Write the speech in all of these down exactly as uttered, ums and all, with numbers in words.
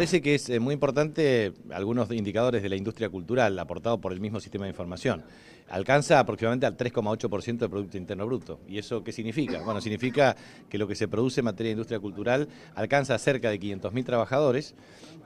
parece que es muy importante algunos indicadores de la industria cultural aportados por el mismo sistema de información. Alcanza aproximadamente al tres coma ocho por ciento del Producto Interno Bruto. ¿Y eso qué significa? Bueno, significa que lo que se produce en materia de industria cultural alcanza a cerca de quinientos mil trabajadores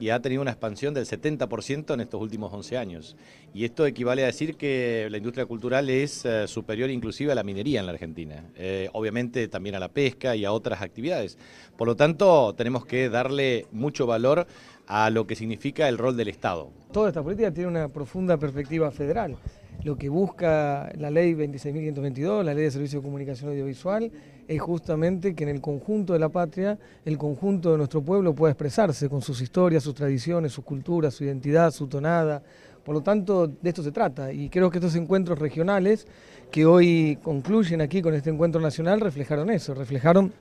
y ha tenido una expansión del setenta por ciento en estos últimos once años. Y esto equivale a decir que la industria cultural es eh, superior inclusive a la minería en la Argentina, eh, obviamente también a la pesca y a otras actividades. Por lo tanto, tenemos que darle mucho valor a lo que significa el rol del Estado. Toda esta política tiene una profunda perspectiva federal. Lo que busca la Ley veintiséis mil quinientos veintidós, la Ley de Servicios de Comunicación Audiovisual, es justamente que en el conjunto de la patria, el conjunto de nuestro pueblo pueda expresarse con sus historias, sus tradiciones, sus culturas, su identidad, su tonada. Por lo tanto, de esto se trata y creo que estos encuentros regionales que hoy concluyen aquí con este encuentro nacional reflejaron eso, reflejaron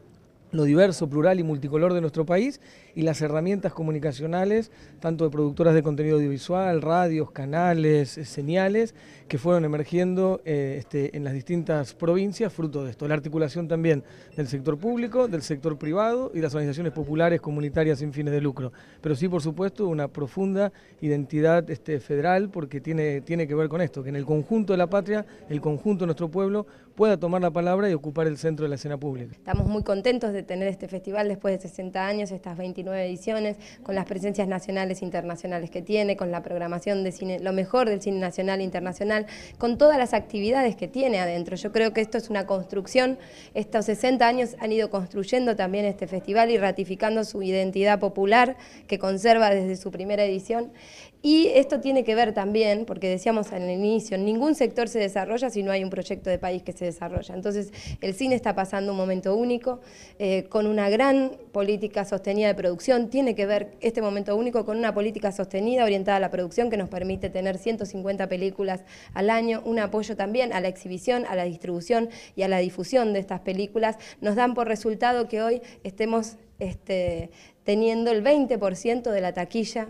lo diverso, plural y multicolor de nuestro país y las herramientas comunicacionales, tanto de productoras de contenido audiovisual, radios, canales, señales, que fueron emergiendo eh, este, en las distintas provincias, fruto de esto. La articulación también del sector público, del sector privado y las organizaciones populares, comunitarias sin fines de lucro. Pero sí, por supuesto, una profunda identidad este, federal, porque tiene, tiene que ver con esto, que en el conjunto de la patria, el conjunto de nuestro pueblo, pueda tomar la palabra y ocupar el centro de la escena pública. Estamos muy contentos de tener este festival después de sesenta años, estas veintinueve ediciones, con las presencias nacionales e internacionales que tiene, con la programación de cine, lo mejor del cine nacional e internacional, con todas las actividades que tiene adentro. Yo creo que esto es una construcción, estos sesenta años han ido construyendo también este festival y ratificando su identidad popular que conserva desde su primera edición. Y esto tiene que ver también, porque decíamos al inicio, ningún sector se desarrolla si no hay un proyecto de país que se desarrolla. Entonces, el cine está pasando un momento único, eh, con una gran política sostenida de producción. Tiene que ver este momento único con una política sostenida orientada a la producción que nos permite tener ciento cincuenta películas al año, un apoyo también a la exhibición, a la distribución y a la difusión de estas películas. Nos dan por resultado que hoy estemos este, teniendo el veinte por ciento de la taquilla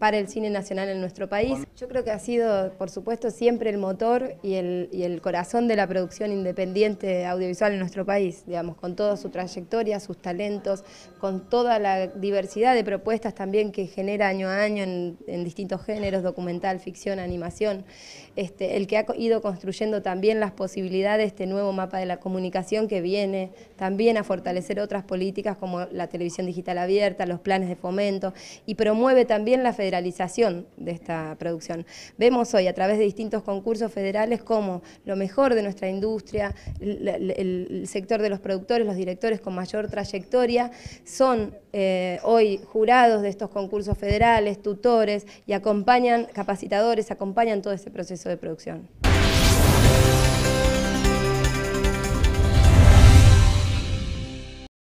para el cine nacional en nuestro país. Yo creo que ha sido, por supuesto, siempre el motor y el, y el corazón de la producción independiente audiovisual en nuestro país, digamos, con toda su trayectoria, sus talentos, con toda la diversidad de propuestas también que genera año a año en, en distintos géneros, documental, ficción, animación, este, el que ha ido construyendo también las posibilidades de este nuevo mapa de la comunicación que viene también a fortalecer otras políticas como la televisión digital abierta, los planes de fomento y promueve también la federación realización de esta producción. Vemos hoy a través de distintos concursos federales cómo lo mejor de nuestra industria, el, el, el sector de los productores, los directores con mayor trayectoria, son eh, hoy jurados de estos concursos federales, tutores y acompañan, capacitadores, acompañan todo este proceso de producción.